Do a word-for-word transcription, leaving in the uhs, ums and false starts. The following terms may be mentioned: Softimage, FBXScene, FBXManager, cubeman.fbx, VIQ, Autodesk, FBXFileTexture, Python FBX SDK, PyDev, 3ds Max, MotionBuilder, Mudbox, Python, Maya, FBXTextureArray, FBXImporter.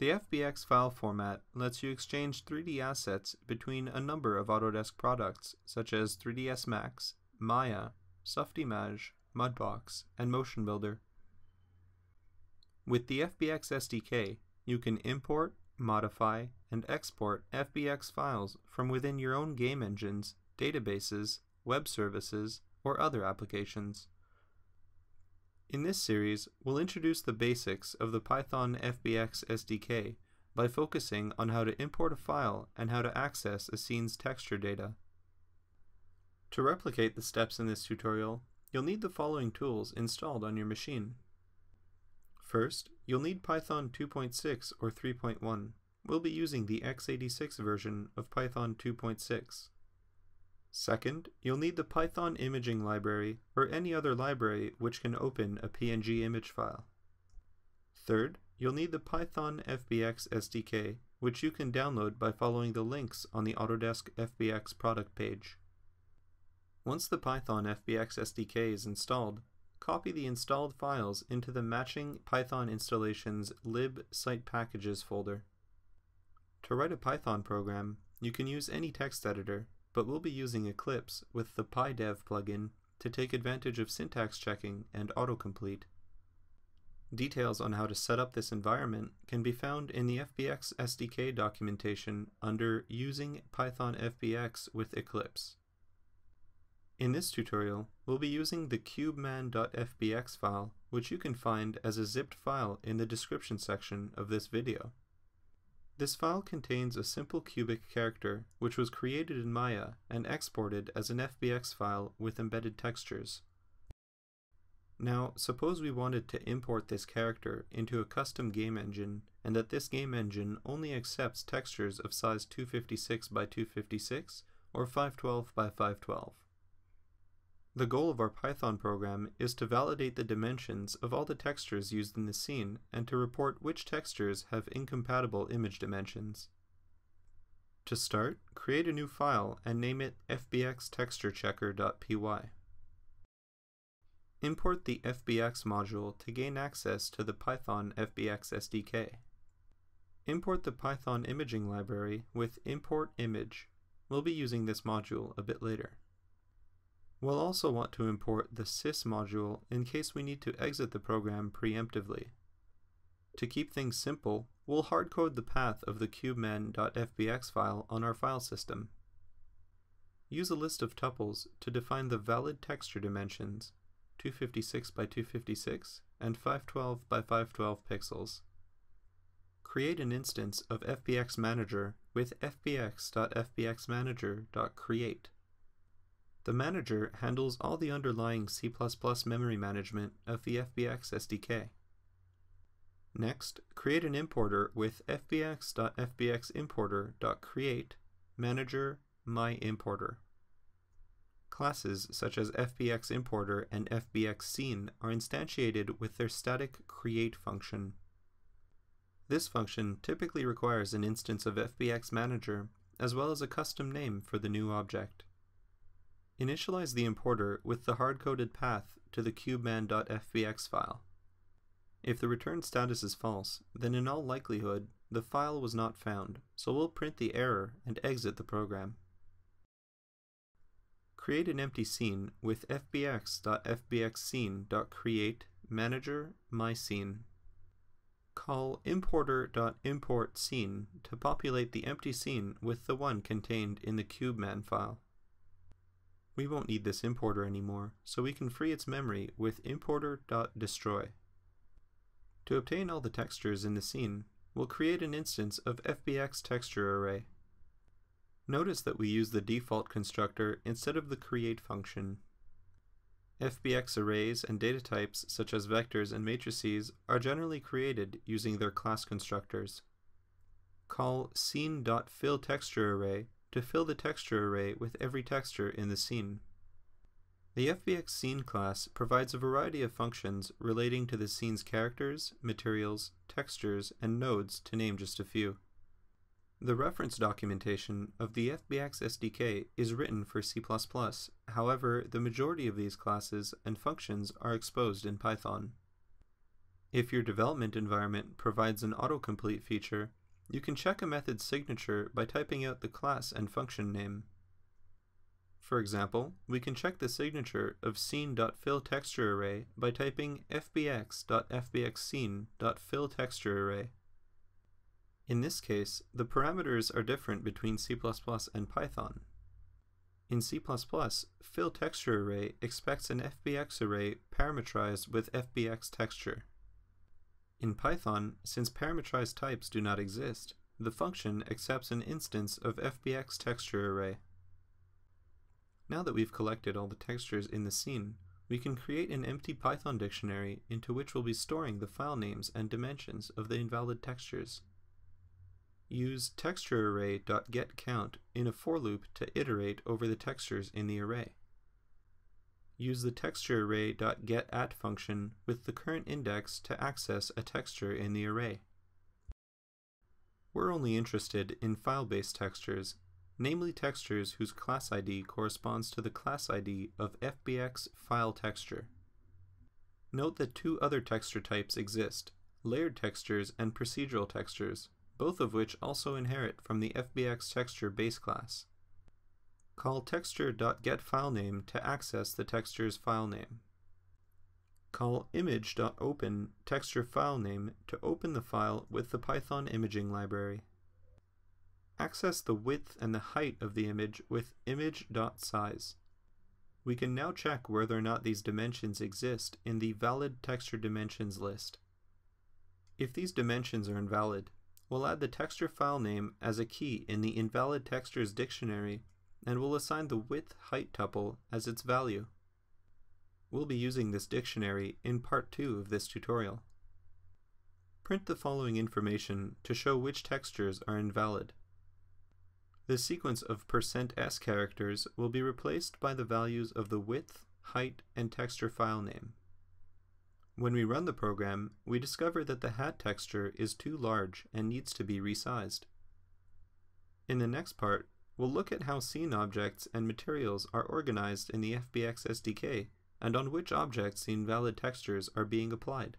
The F B X file format lets you exchange three D assets between a number of Autodesk products such as three D S Max, Maya, Softimage, Mudbox, and MotionBuilder. With the F B X S D K, you can import, modify, and export F B X files from within your own game engines, databases, web services, or other applications. In this series, we'll introduce the basics of the Python F B X S D K by focusing on how to import a file and how to access a scene's texture data. To replicate the steps in this tutorial, you'll need the following tools installed on your machine. First, you'll need Python two point six or three point one. We'll be using the x eighty-six version of Python two point six. Second, you'll need the Python imaging library or any other library which can open a P N G image file. Third, you'll need the Python F B X S D K, which you can download by following the links on the Autodesk F B X product page. Once the Python F B X S D K is installed, copy the installed files into the matching Python installation's lib site packages folder. To write a Python program, you can use any text editor, but we'll be using Eclipse with the PyDev plugin to take advantage of syntax checking and autocomplete. Details on how to set up this environment can be found in the F B X S D K documentation under Using Python F B X with Eclipse. In this tutorial, we'll be using the cubeman.fbx file, which you can find as a zipped file in the description section of this video. This file contains a simple cubic character, which was created in Maya and exported as an F B X file with embedded textures. Now, suppose we wanted to import this character into a custom game engine, and that this game engine only accepts textures of size two fifty-six by two fifty-six or five twelve by five twelve. The goal of our Python program is to validate the dimensions of all the textures used in the scene and to report which textures have incompatible image dimensions. To start, create a new file and name it F B X Texture Checker dot P Y. Import the F B X module to gain access to the Python F B X S D K. Import the Python imaging library with import image. We'll be using this module a bit later. We'll also want to import the sys module in case we need to exit the program preemptively. To keep things simple, we'll hardcode the path of the cubeman.fbx file on our file system. Use a list of tuples to define the valid texture dimensions, two fifty-six by two fifty-six and five twelve by five twelve pixels. Create an instance of FBXManager with F B X dot F B X Manager dot create. The manager handles all the underlying C plus plus memory management of the F B X S D K. Next, create an importer with F B X dot F B X Importer dot create manager myImporter. Classes such as FBXImporter and FBXScene are instantiated with their static create function. This function typically requires an instance of FBXManager as well as a custom name for the new object. Initialize the importer with the hard-coded path to the cubeman.fbx file. If the return status is false, then in all likelihood, the file was not found, so we'll print the error and exit the program. Create an empty scene with F B X dot F B X Scene dot create manager myScene. Call importer.importScene to populate the empty scene with the one contained in the cubeman file. We won't need this importer anymore, so we can free its memory with importer.destroy. To obtain all the textures in the scene, we'll create an instance of FBXTextureArray. Notice that we use the default constructor instead of the create function. F B X arrays and data types such as vectors and matrices are generally created using their class constructors. Call scene.fillTextureArray to fill the texture array with every texture in the scene. The FBXScene class provides a variety of functions relating to the scene's characters, materials, textures, and nodes, to name just a few. The reference documentation of the F B X S D K is written for C plus plus, however, the majority of these classes and functions are exposed in Python. If your development environment provides an autocomplete feature, you can check a method's signature by typing out the class and function name. For example, we can check the signature of scene.fillTextureArray by typing f b x dot f b x scene dot fill texture array. In this case, the parameters are different between C plus plus and Python. In C plus plus, FillTextureArray expects an F B X array parametrized with FBXTexture. In Python, since parametrized types do not exist, the function accepts an instance of FBXTextureArray. Now that we've collected all the textures in the scene, we can create an empty Python dictionary into which we'll be storing the file names and dimensions of the invalid textures. Use textureArray.getCount in a for loop to iterate over the textures in the array. Use the textureArray.getAt function with the current index to access a texture in the array. We're only interested in file-based textures, namely textures whose class I D corresponds to the class I D of FBXFileTexture. Note that two other texture types exist, layered textures and procedural textures, both of which also inherit from the FBXTexture base class. Call texture.getFileName to access the texture's file name. Call image.open textureFileName to open the file with the Python imaging library. Access the width and the height of the image with image.size. We can now check whether or not these dimensions exist in the valid texture dimensions list. If these dimensions are invalid, we'll add the texture file name as a key in the invalid textures dictionary, and we'll assign the width height tuple as its value. We'll be using this dictionary in part two of this tutorial. Print the following information to show which textures are invalid. The sequence of percent s characters will be replaced by the values of the width, height, and texture file name. When we run the program, we discover that the hat texture is too large and needs to be resized. In the next part, we'll look at how scene objects and materials are organized in the F B X S D K and on which objects the invalid textures are being applied.